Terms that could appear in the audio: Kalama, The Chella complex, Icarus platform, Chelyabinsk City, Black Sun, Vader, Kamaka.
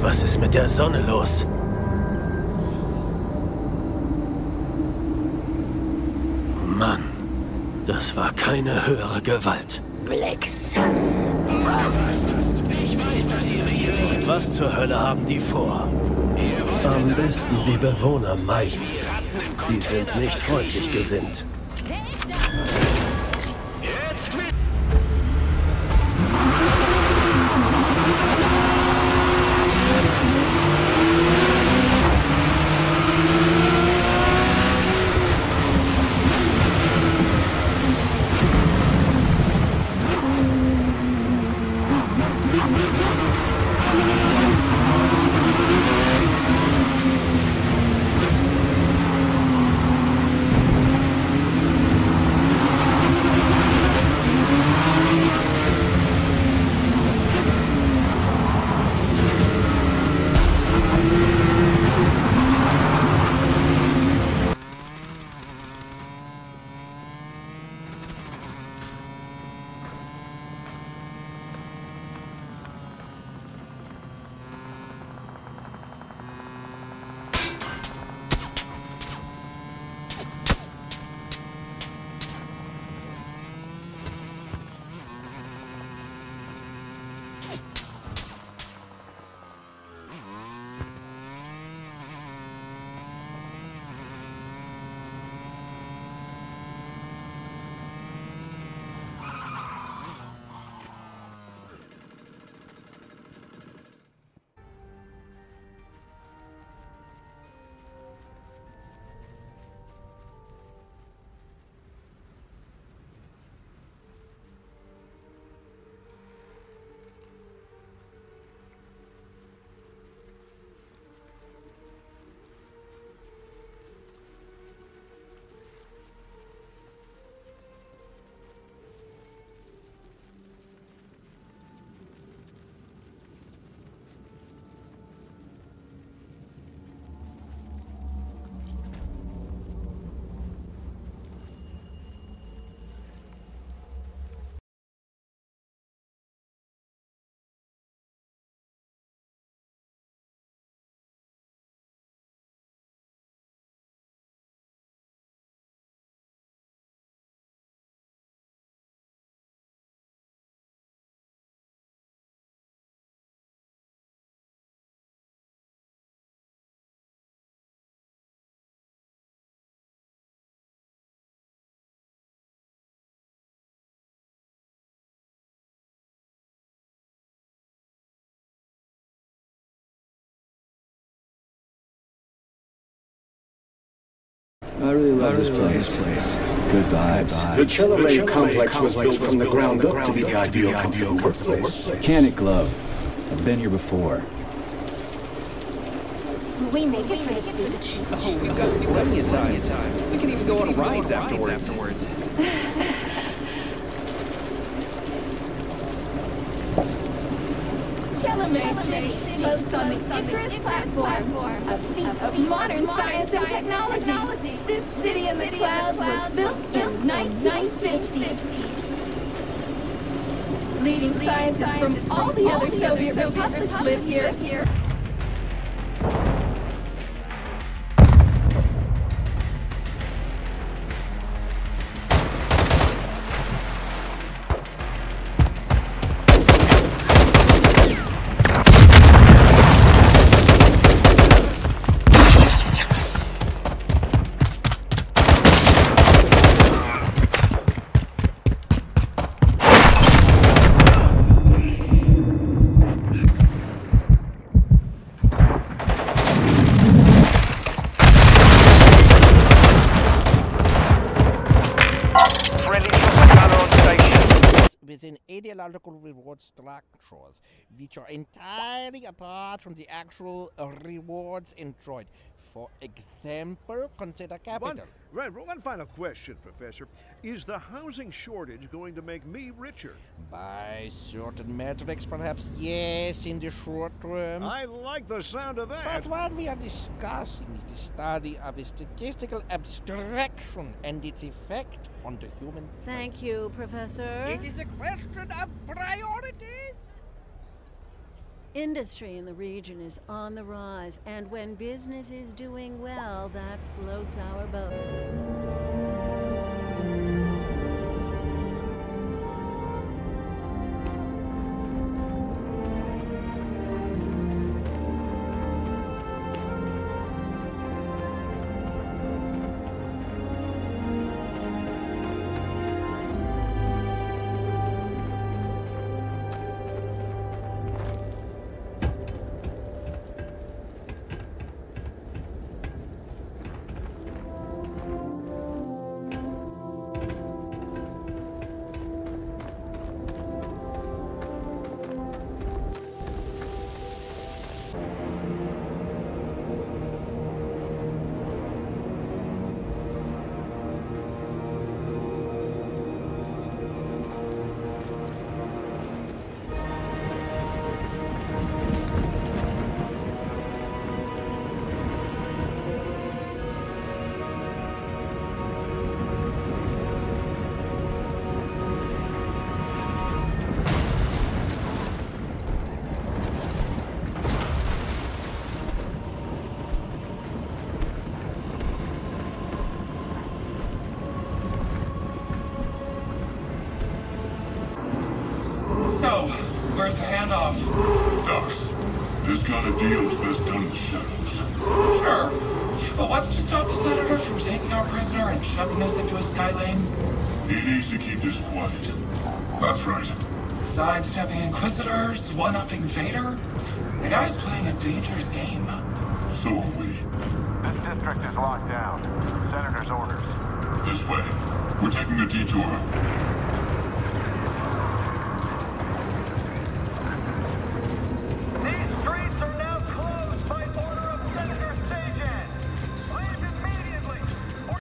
Was ist mit der Sonne los? Mann, das war keine höhere Gewalt. Black Sun. Ich weiß, dass ihr mich hört. Was zur Hölle haben die vor? Am besten die Bewohner meiden. Die sind nicht freundlich gesinnt. I really love this place. Good vibes. The Chella complex was built from the ground up to be the ideal comfortable workplace. Can it, Glove? I've been here before. Will we make it for the speech? Oh, we've got plenty of time. We can even go on rides afterwards. Chelyabinsk City floats on the Icarus platform, a feat of modern science and technology. This city in the clouds was built in 1950. Leading scientists from all the other Soviet republics live here. Within ideological reward structures, which are entirely apart from the actual rewards enjoyed. For example, consider capital. One final question, Professor. Is the housing shortage going to make me richer? By certain metrics, perhaps yes, in the short term. I like the sound of that. But what we are discussing is the study of a statistical abstraction and its effect on the human psyche. Thank you, Professor. It is a question of priorities. Industry in the region is on the rise, and when business is doing well, that floats our boat. Where's the handoff? Docs, this kind of deal is best done in the shadows. Sure, but what's to stop the Senator from taking our prisoner and shoving us into a sky lane? He needs to keep this quiet. That's right. Sidestepping Inquisitors, one-upping Vader. The guy's playing a dangerous game. So are we. This district is locked down. Senator's orders. This way. We're taking a detour.